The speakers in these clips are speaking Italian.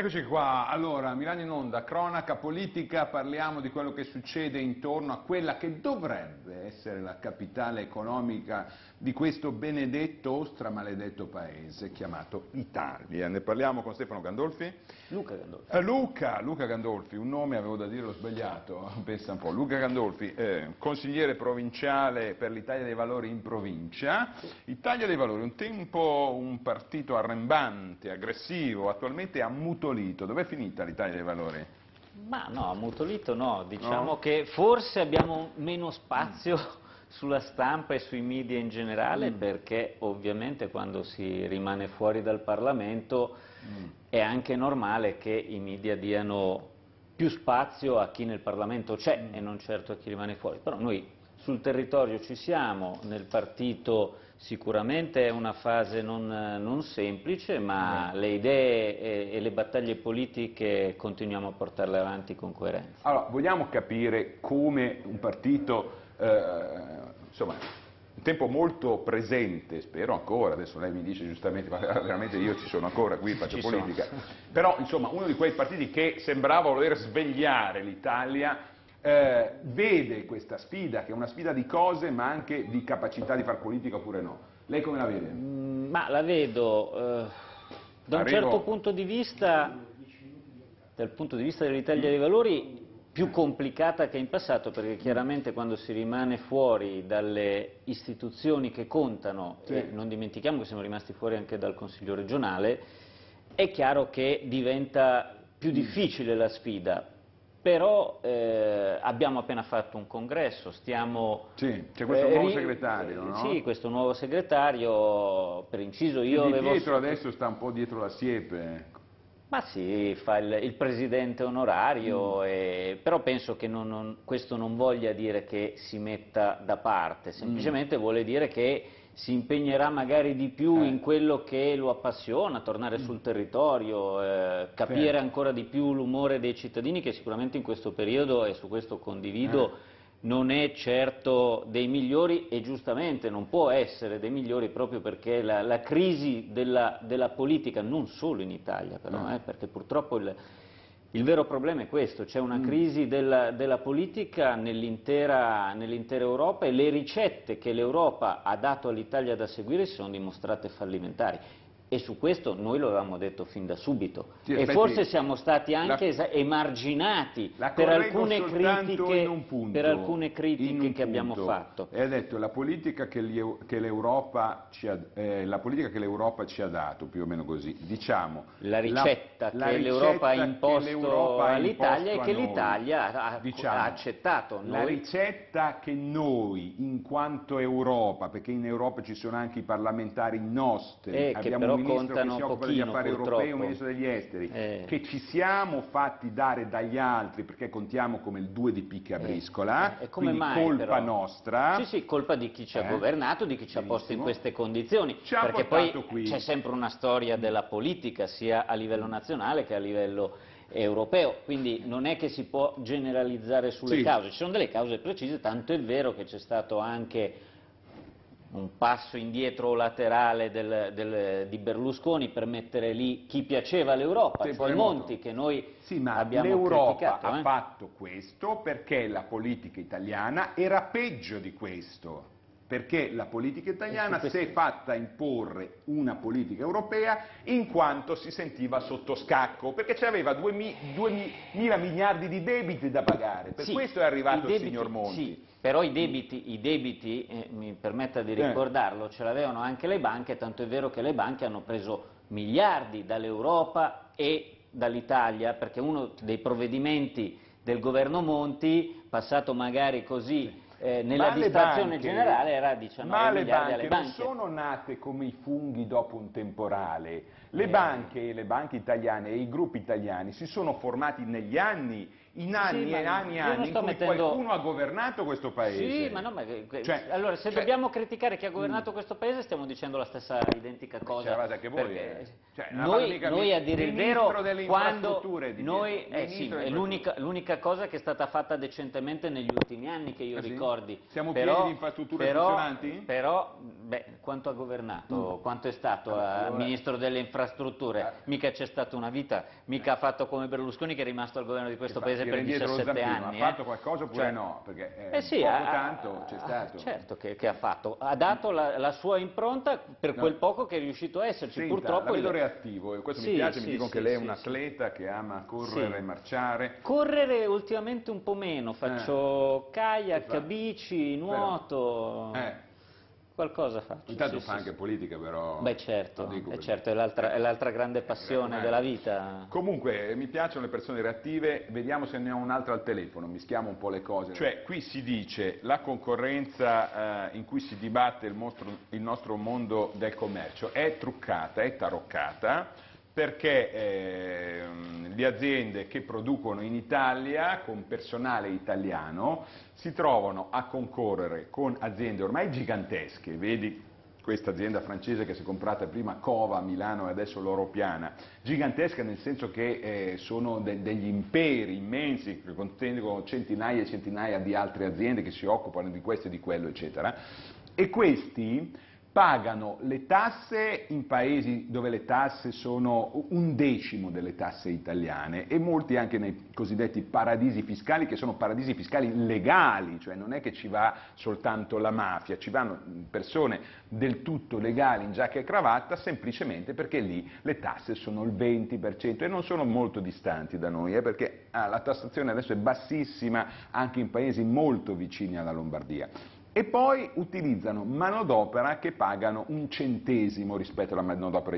Eccoci qua, allora Milano in onda, cronaca politica, parliamo di quello che succede intorno a quella che dovrebbe essere la capitale economica di questo benedetto, stramaledetto paese chiamato Italia. Ne parliamo con Stefano Gandolfi. Luca Gandolfi. Luca Gandolfi, un nome avevo da dire, l'ho sbagliato, pensa un po'. Luca Gandolfi, consigliere provinciale per l'Italia dei Valori in provincia. Italia dei Valori, un tempo un partito arrembante, aggressivo, attualmente ammutolito. Dov'è finita l'Italia dei Valori? Ma no, ammutolito no, diciamo no. Che forse abbiamo meno spazio sulla stampa e sui media in generale, perché ovviamente quando si rimane fuori dal Parlamento è anche normale che i media diano più spazio a chi nel Parlamento c'è e non certo a chi rimane fuori. Però noi sul territorio ci siamo, nel partito sicuramente è una fase non semplice, ma le idee e le battaglie politiche continuiamo a portarle avanti con coerenza. Allora, vogliamo capire come un partito, insomma, un tempo molto presente, spero ancora, adesso lei mi dice giustamente, ma veramente io ci sono ancora qui, faccio ci politica, sono. Però insomma uno di quei partiti che sembrava voler svegliare l'Italia. Vede questa sfida, che è una sfida di cose ma anche di capacità di far politica oppure no? Lei come la vede? Ma la vedo da un certo punto di vista, dal punto di vista dell'Italia dei Valori, più complicata che in passato, perché chiaramente quando si rimane fuori dalle istituzioni che contano, sì. E non dimentichiamo che siamo rimasti fuori anche dal Consiglio regionale, è chiaro che diventa più difficile la sfida. Però abbiamo appena fatto un congresso, stiamo... Sì, c'è questo nuovo segretario, no? Sì, questo nuovo segretario, per inciso io avevo... Di Pietro adesso sta un po' dietro la siepe. Ma sì, fa il presidente onorario, però penso che questo non voglia dire che si metta da parte, semplicemente vuole dire che si impegnerà magari di più in quello che lo appassiona, tornare sul territorio, capire ancora di più l'umore dei cittadini, che sicuramente in questo periodo, e su questo condivido, non è certo dei migliori, e giustamente non può essere dei migliori, proprio perché la crisi della politica, non solo in Italia però, perché purtroppo il vero problema è questo, c'è una crisi della politica nell'intera Europa, e le ricette che l'Europa ha dato all'Italia da seguire si sono dimostrate fallimentari, e su questo noi lo avevamo detto fin da subito, sì, e forse siamo stati anche emarginati per alcune critiche che abbiamo fatto. E ha detto la politica che l'Europa ci ha dato, più o meno così, diciamo. La ricetta che l'Europa ha imposto all'Italia e che l'Italia ha accettato. La ricetta che noi, in quanto Europa, perché in Europa ci sono anche i parlamentari nostri, abbiamo un ministro che si occupa degli affari europei, un ministro degli esteri, che ci siamo fatti dare dagli altri perché contiamo come il 2 di picche a briscola, quindi mai, colpa però, nostra. Sì, sì, colpa di chi ci ha governato, di chi ci ha posto in queste condizioni, perché poi c'è sempre una storia della politica sia a livello nazionale che a livello europeo, quindi non è che si può generalizzare sulle cause, ci sono delle cause precise, tanto è vero che c'è stato anche un passo indietro laterale di Berlusconi per mettere lì chi piaceva all'Europa, cioè Monti, che noi abbiamo criticato. L'Europa ha fatto questo perché la politica italiana era peggio di questo, perché la politica italiana si è fatta imporre una politica europea in quanto si sentiva sotto scacco, perché c'aveva 2.000 miliardi di debiti da pagare, per questo è arrivato il signor Monti. Sì, però i debiti mi permetta di ricordarlo, ce l'avevano anche le banche, tanto è vero che le banche hanno preso miliardi dall'Europa e dall'Italia, perché uno dei provvedimenti del governo Monti, passato magari così... nella distrazione generale era 19 miliardi alle banche. Ma le banche non sono nate come i funghi dopo un temporale, le banche italiane e i gruppi italiani si sono formati negli anni in anni e anni e anni in cui qualcuno ha governato questo paese. Sì, ma no, ma allora se dobbiamo criticare chi ha governato questo paese stiamo dicendo la stessa identica cosa. Anche voi, noi a dire il vero, quando noi l'unica cosa che è stata fatta decentemente negli ultimi anni che io ricordi. Siamo pieni di infrastrutture funzionanti? Però, beh, quanto ha governato, quanto è stato ministro delle infrastrutture, mica c'è stata una vita, mica ha fatto come Berlusconi che è rimasto al governo di questo paese per 17 anni. Ha fatto qualcosa oppure no? Perché tanto c'è stato. Certo che ha fatto, ha dato la sua impronta per quel poco che è riuscito a esserci. Senta, purtroppo la vedo reattivo, e questo mi piace, mi dicono che lei è un atleta che ama correre e marciare. Correre ultimamente un po' meno, faccio kayak, bici, nuoto... Qualcosa faccio. Intanto fa anche politica, però. Beh, certo, certo, è l'altra grande passione della vita. Comunque, mi piacciono le persone reattive, vediamo se ne ho un'altra al telefono, mischiamo un po' le cose. Cioè, qui si dice la concorrenza in cui si dibatte il nostro mondo del commercio è truccata, è taroccata, perché le aziende che producono in Italia con personale italiano si trovano a concorrere con aziende ormai gigantesche, vedi questa azienda francese che si è comprata prima Cova a Milano e adesso Loro Piana, gigantesca nel senso che sono degli imperi immensi che contengono centinaia e centinaia di altre aziende che si occupano di questo e di quello, eccetera, e questi pagano le tasse in paesi dove le tasse sono 1/10 delle tasse italiane e molti anche nei cosiddetti paradisi fiscali, che sono paradisi fiscali legali, cioè non è che ci va soltanto la mafia, ci vanno persone del tutto legali in giacca e cravatta semplicemente perché lì le tasse sono il 20% e non sono molto distanti da noi, perché la tassazione adesso è bassissima anche in paesi molto vicini alla Lombardia. E poi utilizzano manodopera che pagano 1 centesimo rispetto alla manodopera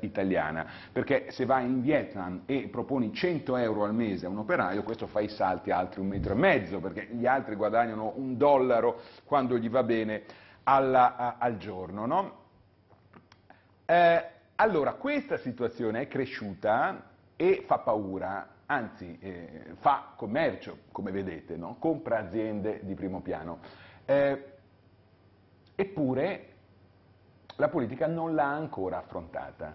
italiana, perché se vai in Vietnam e proponi 100 euro al mese a un operaio, questo fa i salti altri 1,5 metri, perché gli altri guadagnano $1 quando gli va bene al giorno, no? Allora, questa situazione è cresciuta e fa paura. Anzi, fa commercio, come vedete, no? Compra aziende di primo piano. Eppure la politica non l'ha ancora affrontata.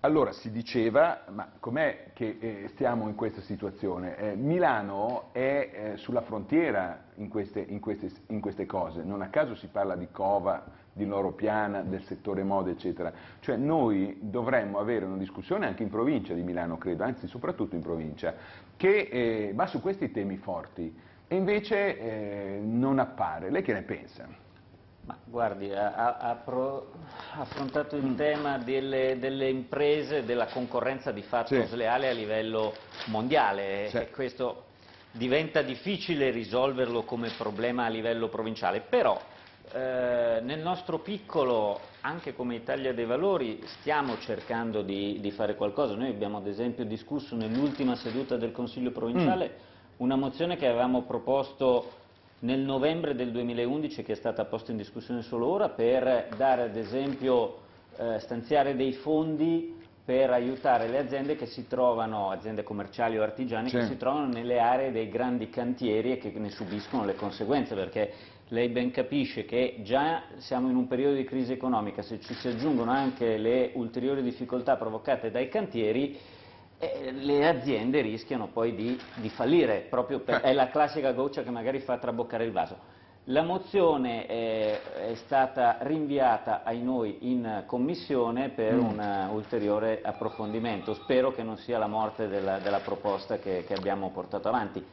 Allora si diceva, ma com'è che stiamo in questa situazione? Milano è sulla frontiera in queste cose, non a caso si parla di Cova, di Loro Piana, del settore moda, eccetera. Cioè noi dovremmo avere una discussione anche in provincia di Milano, credo, anzi soprattutto in provincia, che va su questi temi forti. E invece non appare. Lei che ne pensa? Ma guardi, ha affrontato il tema delle imprese, della concorrenza di fatto sleale a livello mondiale. E questo diventa difficile risolverlo come problema a livello provinciale. Però nel nostro piccolo, anche come Italia dei Valori, stiamo cercando di fare qualcosa. Noi abbiamo ad esempio discusso nell'ultima seduta del Consiglio provinciale una mozione che avevamo proposto nel novembre del 2011, che è stata posta in discussione solo ora, per dare ad esempio, stanziare dei fondi per aiutare le aziende che si trovano, aziende commerciali o artigiane, che si trovano nelle aree dei grandi cantieri e che ne subiscono le conseguenze, perché lei ben capisce che già siamo in un periodo di crisi economica, se ci si aggiungono anche le ulteriori difficoltà provocate dai cantieri, le aziende rischiano poi di fallire, proprio è la classica goccia che magari fa traboccare il vaso. La mozione è stata rinviata ai noi in commissione per un ulteriore approfondimento. Spero che non sia la morte della proposta che abbiamo portato avanti.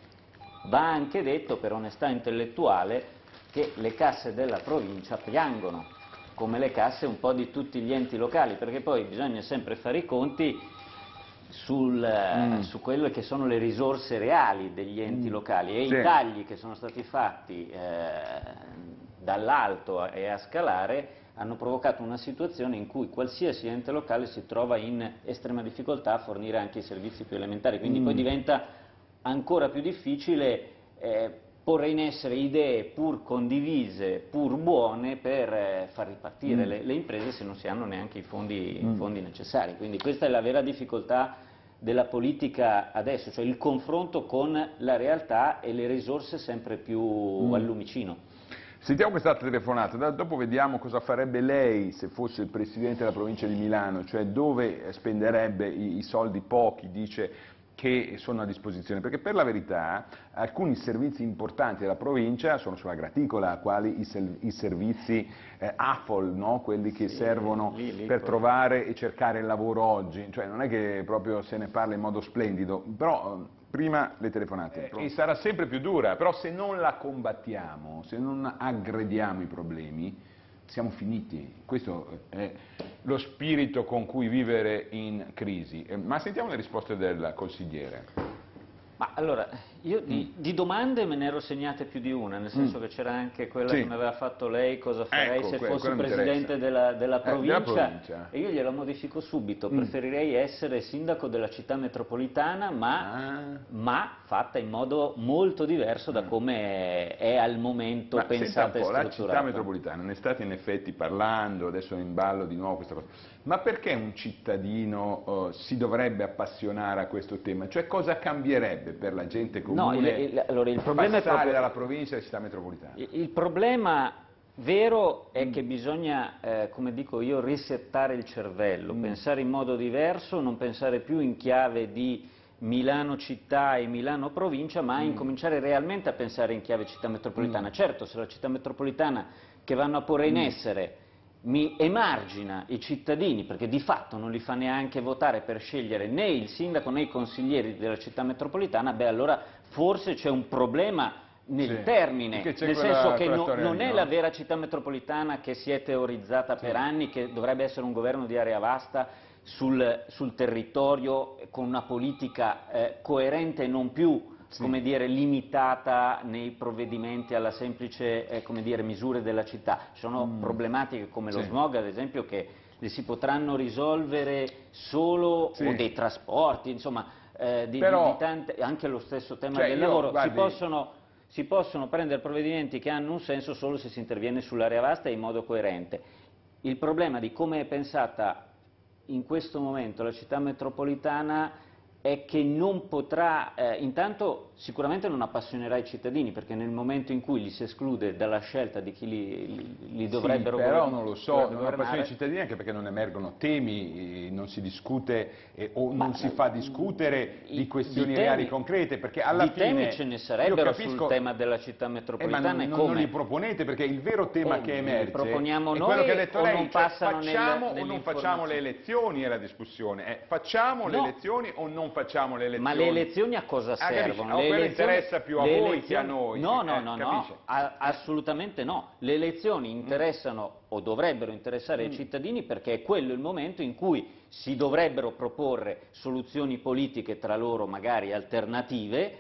Va anche detto, per onestà intellettuale, che le casse della provincia piangono, come le casse un po' di tutti gli enti locali, perché poi bisogna sempre fare i conti su quelle che sono le risorse reali degli enti locali e i tagli che sono stati fatti dall'alto e a scalare hanno provocato una situazione in cui qualsiasi ente locale si trova in estrema difficoltà a fornire anche i servizi più elementari, quindi poi diventa ancora più difficile porre in essere idee pur condivise, pur buone, per far ripartire le imprese se non si hanno neanche i fondi necessari. Quindi questa è la vera difficoltà della politica adesso, cioè il confronto con la realtà e le risorse sempre più al lumicino. Sentiamo questa telefonata, dopo vediamo cosa farebbe lei se fosse il presidente della provincia di Milano, cioè dove spenderebbe i soldi pochi, dice, che sono a disposizione, perché per la verità alcuni servizi importanti della provincia sono sulla graticola, quali i servizi Afol, no? Quelli che servono per trovare e cercare il lavoro oggi, cioè non è che proprio se ne parla in modo splendido, però prima le telefonate. E sarà sempre più dura, però se non la combattiamo, se non aggrediamo i problemi, siamo finiti. Questo è lo spirito con cui vivere in crisi. Ma sentiamo le risposte del consigliere. Ma allora, io di domande me ne ero segnate più di una, nel senso che c'era anche quella che mi aveva fatto lei, cosa farei se fossi presidente della provincia, e io gliela modifico subito, preferirei essere sindaco della città metropolitana, ma fatta in modo molto diverso da come è al momento pensata e strutturata. La città metropolitana, ne state in effetti parlando, adesso è in ballo di nuovo questa cosa, ma perché un cittadino si dovrebbe appassionare a questo tema? Cioè cosa cambierebbe per la gente comune il problema passare dalla provincia alla città metropolitana? Il problema vero è che bisogna, come dico io, risettare il cervello, pensare in modo diverso, non pensare più in chiave di Milano città e Milano provincia, ma incominciare realmente a pensare in chiave città metropolitana. Certo, se la città metropolitana che vanno a porre in essere mi emargina i cittadini, perché di fatto non li fa neanche votare per scegliere né il sindaco né i consiglieri della città metropolitana, beh allora forse c'è un problema nel termine, nel senso che non è la vera città metropolitana che si è teorizzata per anni, che dovrebbe essere un governo di area vasta sul territorio, con una politica coerente e non più come dire, limitata nei provvedimenti alla semplice come dire, misure della città. Sono problematiche come lo smog, ad esempio, che le si potranno risolvere solo o dei trasporti, insomma, però, anche lo stesso tema del lavoro. Si possono prendere provvedimenti che hanno un senso solo se si interviene sull'area vasta e in modo coerente. Il problema di come è pensata in questo momento la città metropolitana è che non potrà, intanto sicuramente non appassionerà i cittadini, perché nel momento in cui li si esclude dalla scelta di chi li dovrebbero governare. Però non lo so, non appassiona i cittadini anche perché non emergono temi, non si discute o non si fa discutere di questioni reali concrete, perché alla fine temi ce ne sarebbero, capisco, sul tema della città metropolitana, ma non li proponete, perché il vero tema che emerge proponiamo noi, quello che ha detto lei, cioè, facciamo o non facciamo le elezioni, è la discussione, facciamo le elezioni o non facciamo le elezioni. Ma le elezioni a cosa servono? Quello interessa più a voi che a noi. No, assolutamente no. Le elezioni interessano o dovrebbero interessare ai cittadini, perché è quello il momento in cui si dovrebbero proporre soluzioni politiche tra loro magari alternative,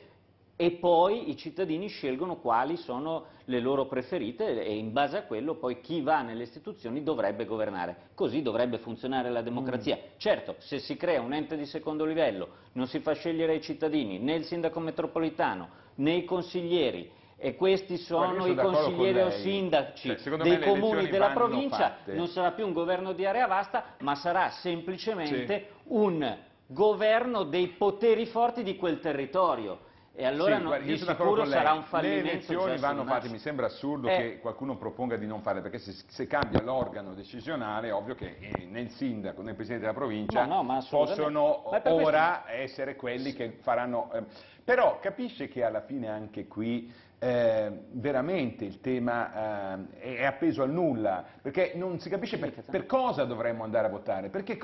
e poi i cittadini scelgono quali sono le loro preferite e in base a quello poi chi va nelle istituzioni dovrebbe governare. Così dovrebbe funzionare la democrazia. Certo, se si crea un ente di secondo livello, non si fa scegliere ai cittadini né il sindaco metropolitano né i consiglieri, e questi sono i consiglieri o sindaci dei comuni della provincia, non sarà più un governo di area vasta, ma sarà semplicemente un governo dei poteri forti di quel territorio. E allora di sicuro sarà un fallimento. Le elezioni vanno fatte, mi sembra assurdo che qualcuno proponga di non farle, perché se cambia l'organo decisionale è ovvio che né il sindaco né il presidente della provincia possono ora essere quelli che faranno. Però capisce che alla fine anche qui veramente il tema è appeso al nulla, perché non si capisce per cosa dovremmo andare a votare, perché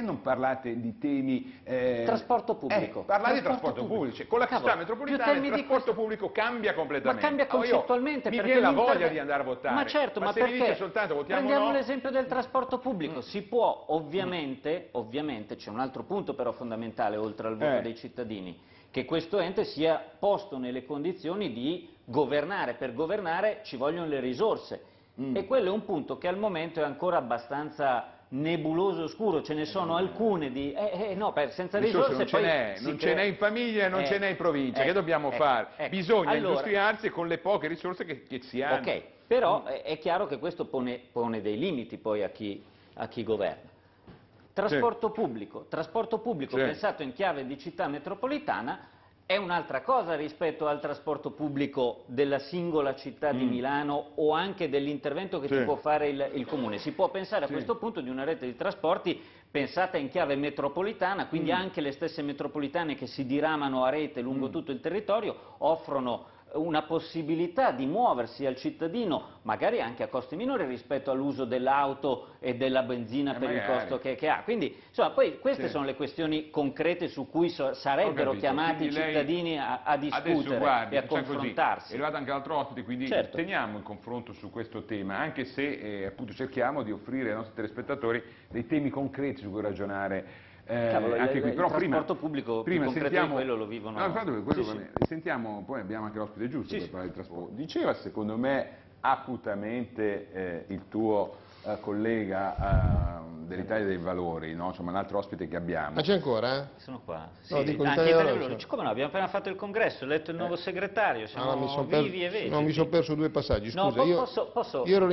non parlate di temi... trasporto pubblico. Parlate di trasporto pubblico, con la città metropolitana il trasporto pubblico cambia completamente. Ma cambia concettualmente. Mi viene la voglia di andare a votare, ma, certo, ma se mi dice soltanto votiamo prendiamo l'esempio del trasporto pubblico, si può ovviamente c'è un altro punto però fondamentale oltre al voto dei cittadini, che questo ente sia posto nelle condizioni di governare. Per governare ci vogliono le risorse e quello è un punto che al momento è ancora abbastanza nebuloso, oscuro, ce ne sono alcune di... senza risorse non ce n'è, in famiglia e non ce n'è in provincia, che dobbiamo fare? Bisogna industriarsi con le poche risorse che si hanno. Ok, però è chiaro che questo pone dei limiti poi a chi governa. Trasporto pubblico pensato in chiave di città metropolitana è un'altra cosa rispetto al trasporto pubblico della singola città di Milano o anche dell'intervento che ti può fare il Comune. Si può pensare a questo punto di una rete di trasporti pensata in chiave metropolitana, quindi anche le stesse metropolitane che si diramano a rete lungo tutto il territorio offrono una possibilità di muoversi al cittadino, magari anche a costi minori rispetto all'uso dell'auto e della benzina per il costo che ha. Quindi, insomma, poi queste sono le questioni concrete su cui sarebbero chiamati i cittadini a discutere e a confrontarsi. Così. È arrivato anche l'altro ospite, quindi teniamo il confronto su questo tema, anche se appunto cerchiamo di offrire ai nostri telespettatori dei temi concreti su cui ragionare. Anche qui. Però il trasporto pubblico più sentiamo, quello lo vivono. Sentiamo, poi abbiamo anche l'ospite giusto per parlare di trasporto. Diceva secondo me acutamente il tuo collega dell'Italia dei Valori, no? Insomma, un altro ospite che abbiamo. Ma c'è ancora? Sono qua. Sì, no, dico, anche Italia dei Valori. Come no, abbiamo appena fatto il congresso, ho letto il nuovo segretario, siamo vivi e vedi. No, mi sono perso due passaggi, scusa. No, io ero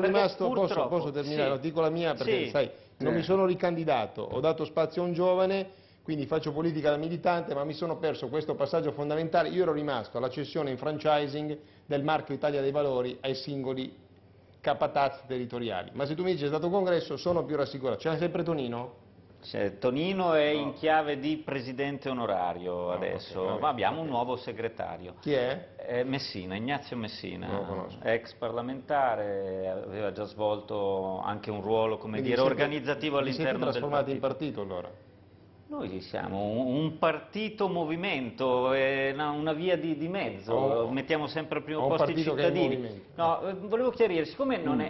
rimasto, posso terminare, dico la mia perché sai. Non mi sono ricandidato, ho dato spazio a un giovane, quindi faccio politica da militante, ma mi sono perso questo passaggio fondamentale. Io ero rimasto alla cessione in franchising del marchio Italia dei Valori ai singoli capatazzi territoriali. Ma se tu mi dici è stato un congresso, sono più rassicurato. C'è sempre Tonino? Cioè, Tonino è in chiave di presidente onorario adesso, ma abbiamo un nuovo segretario. Chi è? Messina, Ignazio Messina, ex parlamentare, aveva già svolto anche un ruolo, come dire, organizzativo all'interno del partito. Trasformati in partito allora? Noi siamo un partito movimento, una via di mezzo, mettiamo sempre al primo posto i cittadini. No, volevo chiarire, siccome non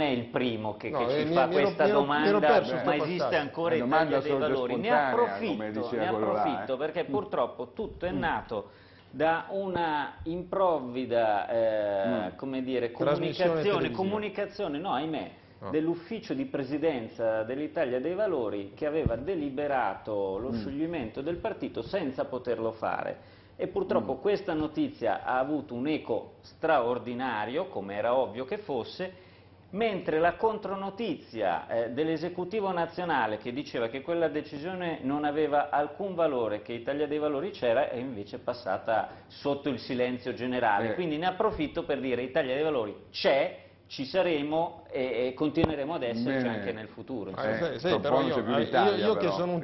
è il primo che ci fa questa domanda, ma esiste ancora Italia dei Valori. Ne approfitto perché purtroppo tutto è nato da una improvvida come dire, comunicazione, no, ahimè, dell'ufficio di presidenza dell'Italia dei Valori, che aveva deliberato lo scioglimento del partito senza poterlo fare. E purtroppo questa notizia ha avuto un eco straordinario, come era ovvio che fosse, mentre la contronotizia dell'esecutivo nazionale, che diceva che quella decisione non aveva alcun valore, che Italia dei Valori c'era, è invece passata sotto il silenzio generale. Quindi ne approfitto per dire Italia dei Valori c'è, ci saremo e continueremo ad esserci anche nel futuro. Però io che sono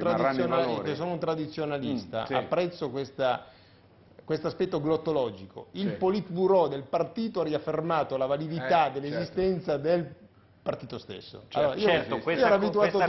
un tradizionalista apprezzo questo aspetto glottologico. Il politburò del partito ha riaffermato la validità dell'esistenza del partito stesso. Allora, questa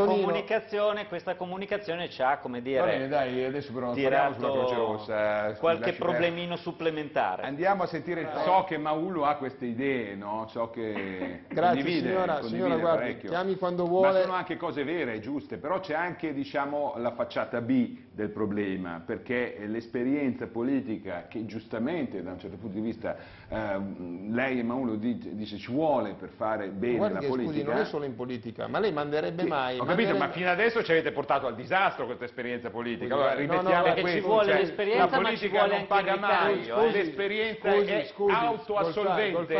comunicazione ci ha, come dire, adesso però non tirato sulla Croce Rossa, qualche problemino supplementare. Andiamo a sentire, so che Maullu ha queste idee, no? So che condivide, signora guardi, chiami quando vuole. Ma sono anche cose vere e giuste, però c'è anche, diciamo, la facciata B del problema, perché l'esperienza politica che giustamente da un certo punto di vista lei e Maullu dice ci vuole per fare bene la politica. Scusi, non è solo in politica, ma lei manderebbe mai... Ho capito, ma fino adesso ci avete portato al disastro questa esperienza politica. Allora, perché ci vuole l'esperienza, la politica non paga mai, l'esperienza è autoassolvente.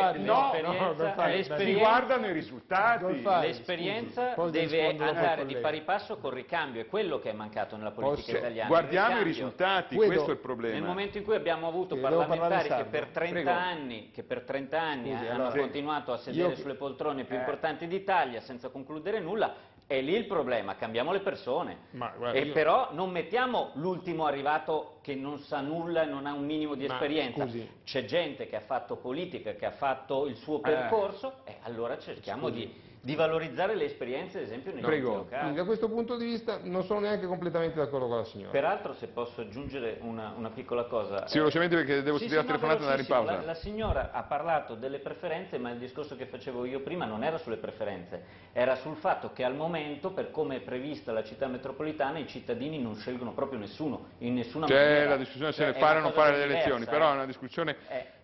Si guardano i risultati. L'esperienza deve andare di pari passo col ricambio, è quello che è mancato nella politica italiana. Guardiamo i risultati, questo è il problema. Nel momento in cui abbiamo avuto parlamentari che per 30 anni hanno continuato a sedere sulle poltrone più importanti d'Italia senza concludere nulla, è lì il problema. Cambiamo le persone, però non mettiamo l'ultimo arrivato che non sa nulla, non ha un minimo di esperienza. C'è gente che ha fatto politica, che ha fatto il suo percorso, e allora cerchiamo di valorizzare le esperienze, ad esempio, nei nostri locali. Da questo punto di vista non sono neanche completamente d'accordo con la signora. Peraltro, se posso aggiungere una piccola cosa... Sì, velocemente perché devo studiare la telefonata e andare in pausa. La signora ha parlato delle preferenze, ma il discorso che facevo io prima non era sulle preferenze, era sul fatto che al momento, per come è prevista la città metropolitana, i cittadini non scelgono proprio nessuno, in nessuna maniera. C'è la discussione se ne fare o non fare le elezioni, però è una discussione...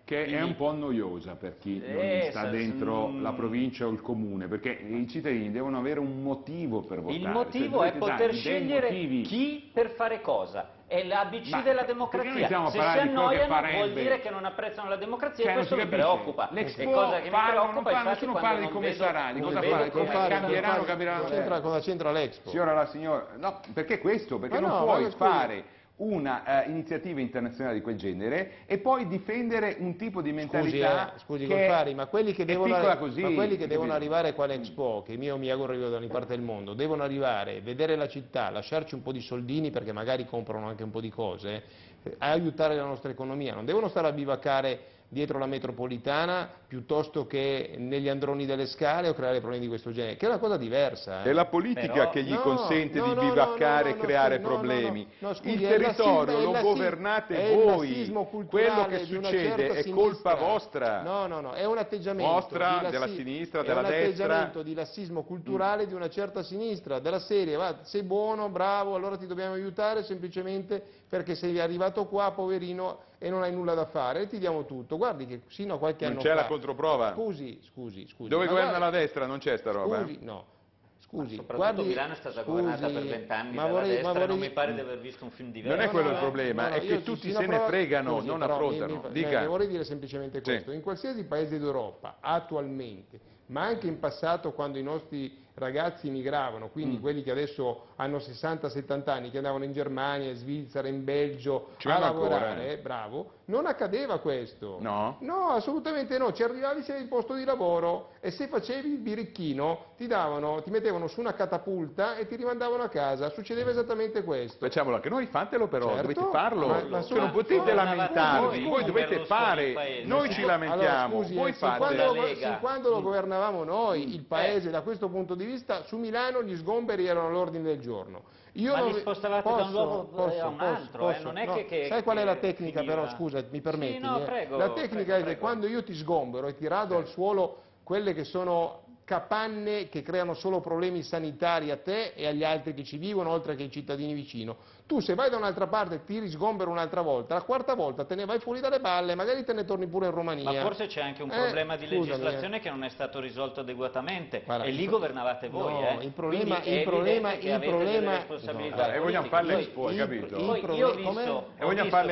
che è un po' noiosa per chi non sta dentro la provincia o il comune, perché i cittadini devono avere un motivo per votare. Il motivo è poter scegliere chi per fare cosa. È l'ABC della democrazia. Se si annoiano vuol dire che non apprezzano la democrazia, e questo mi preoccupa. Cosa che mi preoccupa nessuno parla di come sarà, di cosa farà, come cambieranno, cosa c'entra l'Expo? Signora la signora, no, perché questo? Perché non puoi fare una iniziativa internazionale di quel genere e poi difendere un tipo di mentalità. Scusi Golfari, ma quelli che devono arrivare qua all'Expo, che io mi auguro arrivino da ogni parte del mondo, devono arrivare, vedere la città, lasciarci un po' di soldini perché magari comprano anche un po' di cose, aiutare la nostra economia, non devono stare a bivaccare dietro la metropolitana piuttosto che negli androni delle scale o creare problemi di questo genere, che è una cosa diversa. È la politica che gli consente di bivaccare e creare problemi. Il territorio lo governate voi, quello che succede è colpa vostra. No, è un atteggiamento della sinistra, della destra. È un atteggiamento di lassismo culturale di una certa sinistra, della serie, va, sei buono, bravo, allora ti dobbiamo aiutare semplicemente perché sei arrivato qua, poverino, e non hai nulla da fare, e ti diamo tutto. Guardi che sino a qualche anno fa... Non c'è la controprova? Scusi. Dove governa la destra non c'è sta roba? Scusi, guardi, Milano è stata governata per 20 anni dalla destra, non mi pare di aver visto un film diverso. Non è quello il problema, è che tutti se ne fregano, non affrontano. Vorrei dire semplicemente questo. In qualsiasi paese d'Europa, attualmente, ma anche in passato quando i nostri ragazzi migravano, quindi quelli che adesso hanno 60-70 anni, che andavano in Germania, in Svizzera, in Belgio a lavorare, bravo, non accadeva questo. No, assolutamente no, ci arrivavi, c'era il posto di lavoro e se facevi il birichino ti mettevano su una catapulta e ti rimandavano a casa, succedeva esattamente questo. Facciamolo anche noi, fatelo però, dovete farlo, non potete lamentarvi, voi dovete fare, noi ci lamentiamo, voi fate. Sin quando lo governavamo noi, il paese da questo punto di vista, su Milano gli sgomberi erano all'ordine del giorno. Ma li spostavate da un luogo a un altro, non è sai qual è la tecnica però, scusa, mi permetti? La tecnica è che quando io ti sgombero e ti rado al suolo quelle che sono capanne che creano solo problemi sanitari a te e agli altri che ci vivono, oltre che ai cittadini vicino. Tu se vai da un'altra parte e ti risgombero un'altra volta, la quarta volta te ne vai fuori dalle palle, magari te ne torni pure in Romania. Ma forse c'è anche un problema di legislazione che non è stato risolto adeguatamente. Guarda, e lì governavate voi. Il problema e vogliamo fare l'Expo, hai capito? Io ho visto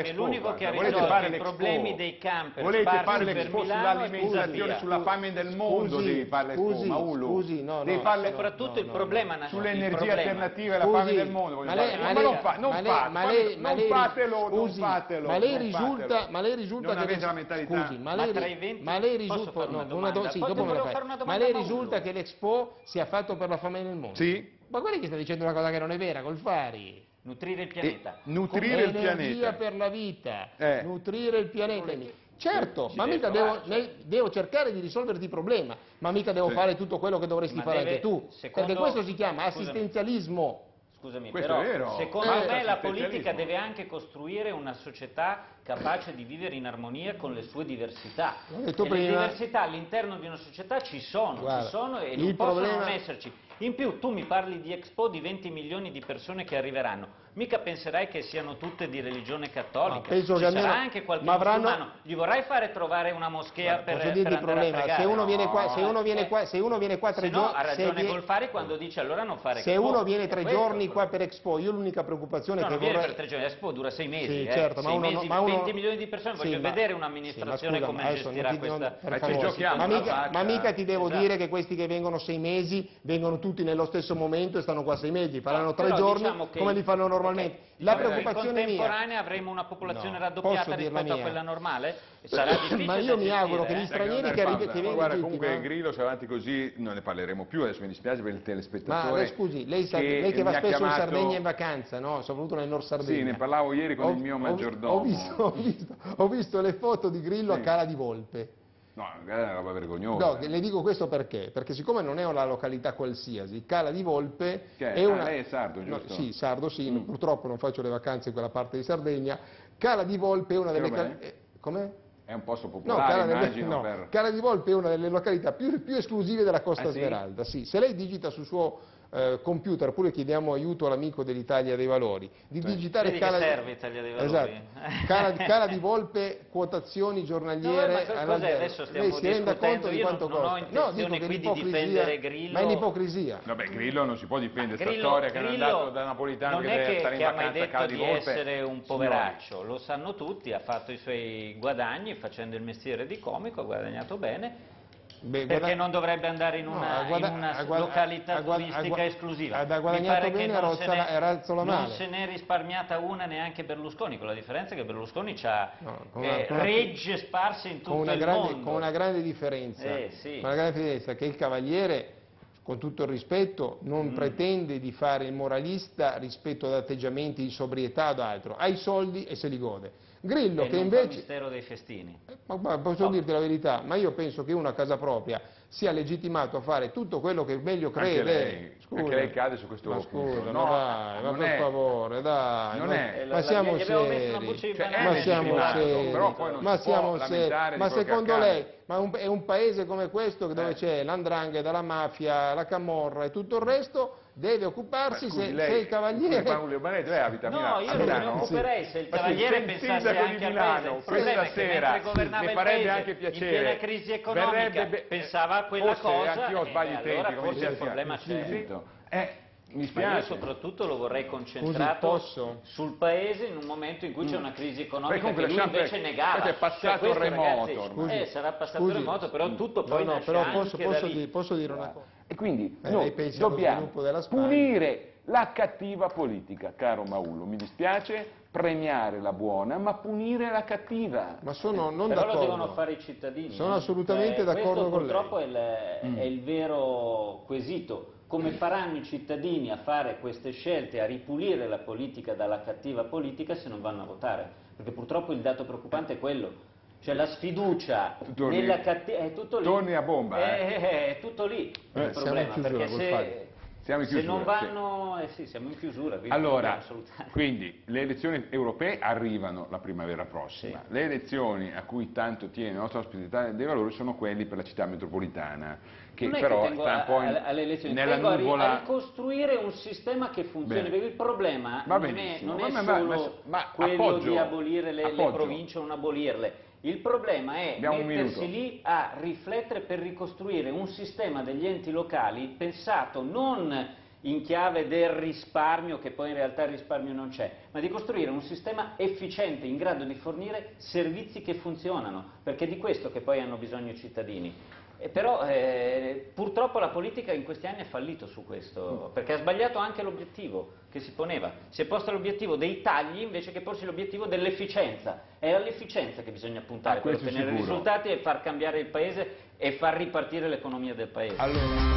che l'unico che ha risolto i problemi dei camper sparsi per Milano è sulla fame del mondo devi fare l'Expo. Soprattutto il problema sull'energia alternativa e la fame del mondo, ma lei risulta che l'Expo sia fatto per la fame del mondo? Sì. Ma guarda che sta dicendo una cosa che non è vera, Golfari. Nutrire il pianeta, nutrire il pianeta, energia per la vita, nutrire il pianeta. Certo, ma mica devo cercare di risolverti il problema, ma mica devo fare tutto quello che dovresti fare anche tu, perché questo si chiama assistenzialismo. Scusami, però secondo me la politica deve anche costruire una società capace di vivere in armonia con le sue diversità. Le diversità all'interno di una società ci sono e non possono non esserci. In più tu mi parli di Expo di 20 milioni di persone che arriveranno. Mica penserai che siano tutte di religione cattolica, sarà anche qualche musulmano, gli vorrai fare trovare una moschea per andare a pregare. Se uno viene qua tre giorni... No, ha ragione Golfari quando dice allora non fare Expo. Se uno viene tre giorni qua per Expo, io l'unica preoccupazione che vorrei... No, non viene per tre giorni, Expo dura 6 mesi, 20 milioni di persone, voglio vedere un'amministrazione come gestirà questa... Ma mica ti devo dire che questi che vengono 6 mesi vengono tutti nello stesso momento e stanno qua 6 mesi, faranno 3 giorni come li fanno normalmente. La preoccupazione in contemporanea avremo una popolazione raddoppiata rispetto a quella normale? Sarà difficile. Ma io mi auguro che gli stranieri che arrivano... Guarda, comunque Grillo, se avanti così non ne parleremo più, adesso mi dispiace per il telespettatore. Ma scusi, lei che va spesso in Sardegna in vacanza, no? Soprattutto nel Nord Sardegna. Sì, ne parlavo ieri con il mio maggiordomo. Ho visto le foto di Grillo a Cala di Volpe. No, è una roba vergognosa. No, le dico questo perché? Perché siccome non è una località qualsiasi, Cala di Volpe è una... lei è sardo, giusto? Sì, sardo sì, purtroppo non faccio le vacanze in quella parte di Sardegna. Cala di Volpe è una delle... Come? È un posto popolare, immagino. Cala di Volpe è una delle località più esclusive della Costa Smeralda. Sì? Sì, se lei digita sul suo computer, oppure chiediamo aiuto all'amico dell'Italia dei Valori, di digitare Cala di Volpe, quotazioni giornaliere. No, ma adesso stiamo discutendo, io non ho intenzione qui di difendere Grillo. Ma è un'ipocrisia. Vabbè, Grillo non si può difendere, questa storia che non è andato da Napolitano, che deve stare in vacanza a Cala di Volpe. Non è che ha mai detto di essere un poveraccio, lo sanno tutti, ha fatto i suoi guadagni facendo il mestiere di comico, ha guadagnato bene. Beh, perché non dovrebbe andare in una, no, località turistica esclusiva? Mi pare che non se n'è risparmiata una neanche Berlusconi, con la differenza che Berlusconi ha regge sparse in tutto il mondo. Con una grande differenza, con una grande differenza, che il Cavaliere, con tutto il rispetto, non pretende di fare il moralista rispetto ad atteggiamenti di sobrietà o altro, ha i soldi e se li gode. Grillo che invece... il mistero dei festini. Ma posso dirti la verità, ma io penso che uno a casa propria sia legittimato a fare tutto quello che meglio crede. Perché lei cade su questo punto. No, dai, ma per favore, dai. Non è. Ma siamo seri. Ma siamo seri. Ma secondo lei, ma è un paese come questo dove c'è l''ndrangheta, la mafia, la camorra e tutto il resto? Deve occuparsi, scusi, se il Cavaliere... Ma lei dove abita? A Milano? No, io me ne occuperei se il Cavaliere pensasse anche al paese. Questa sera ne farebbe anche piacere. In piena crisi economica pensava a quella cosa, anche io sbaglio i tempi, allora forse il problema c'è. Mi spiace. Ma io soprattutto lo vorrei concentrato sul paese in un momento in cui c'è una crisi economica che lui invece negava. È passato il remoto. Sarà passato il remoto, però tutto poi nasce anche da lì. Posso dire una cosa? E quindi noi dobbiamo punire la cattiva politica, caro Maullu, mi dispiace, premiare la buona, ma punire la cattiva. Ma sono non d'accordo. Però lo devono fare i cittadini. Sono assolutamente d'accordo con lei. Questo purtroppo è il vero quesito. Come faranno i cittadini a fare queste scelte, a ripulire la politica dalla cattiva politica se non vanno a votare? Perché purtroppo il dato preoccupante è quello. Cioè la sfiducia nella cattiva... è tutto lì. Torni a bomba. È tutto lì il problema, perché se non vanno... siamo in chiusura. Quindi allora, quindi le elezioni europee arrivano la primavera prossima. Sì. Le elezioni a cui tanto tiene la nostra ospitalità dei Valori sono quelli per la città metropolitana, che però che sta un po' nella nuvola... a ricostruire un sistema che funzioni, perché il problema non è solo quello di abolire le province o non abolirle. Il problema è mettersi lì a riflettere per ricostruire un sistema degli enti locali pensato non in chiave del risparmio, che poi in realtà il risparmio non c'è, ma di costruire un sistema efficiente in grado di fornire servizi che funzionano, perché è di questo che poi hanno bisogno i cittadini. E però purtroppo la politica in questi anni ha fallito su questo, perché ha sbagliato anche l'obiettivo che si poneva. Si è posto l'obiettivo dei tagli invece che porsi l'obiettivo dell'efficienza. È all'efficienza che bisogna puntare per ottenere risultati e far cambiare il paese e far ripartire l'economia del paese. Allora...